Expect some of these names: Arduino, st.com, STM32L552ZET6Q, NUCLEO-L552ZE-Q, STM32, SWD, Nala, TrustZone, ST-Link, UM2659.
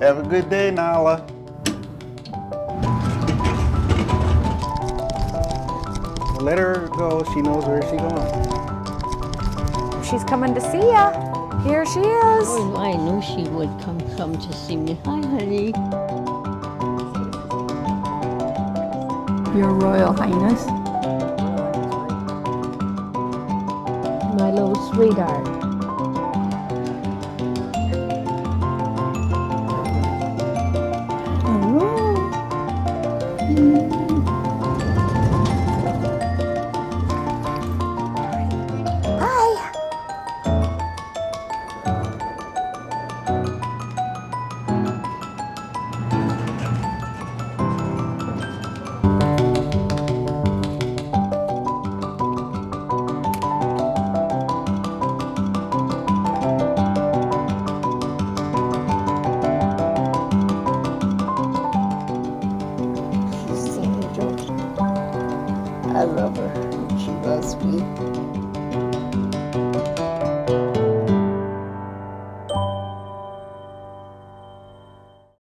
Have a good day, Nala. Let her go. She knows where she's going. She's coming to see ya. Here she is. Oh, I knew she would come to see me. Hi, honey. Your Royal Highness. My little sweetheart. I love her. She loves me.